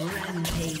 Rampage.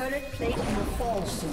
Turret plate will fall soon.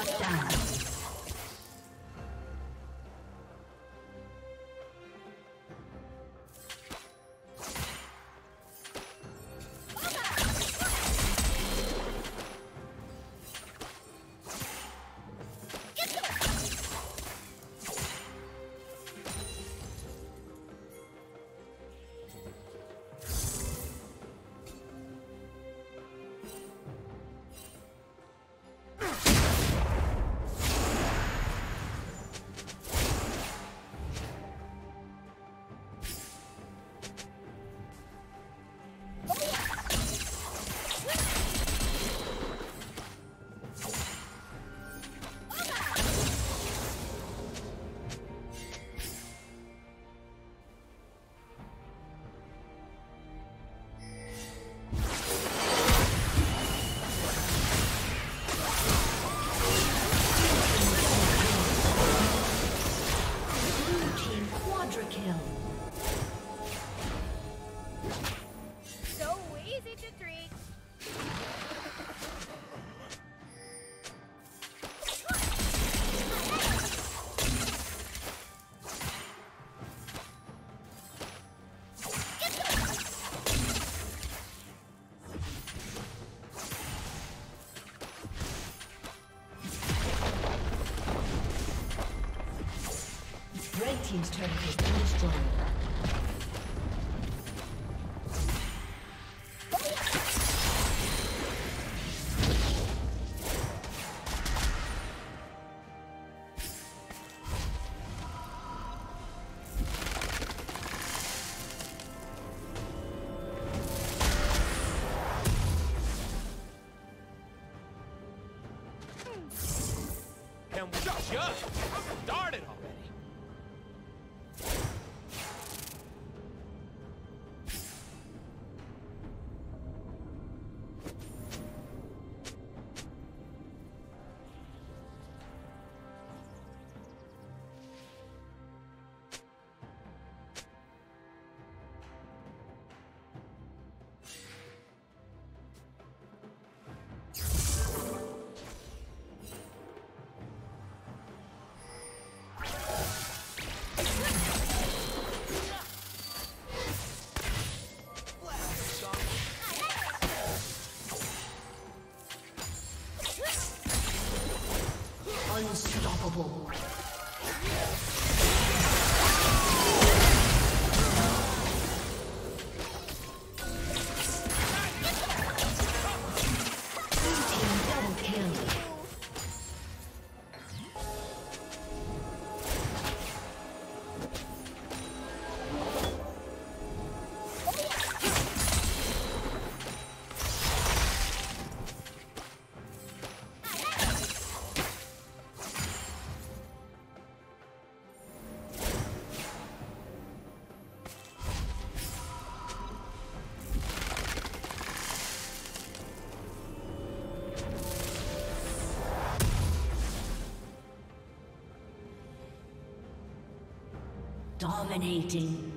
Shut down. Team's turret has been destroyed. Unstoppable. Dominating.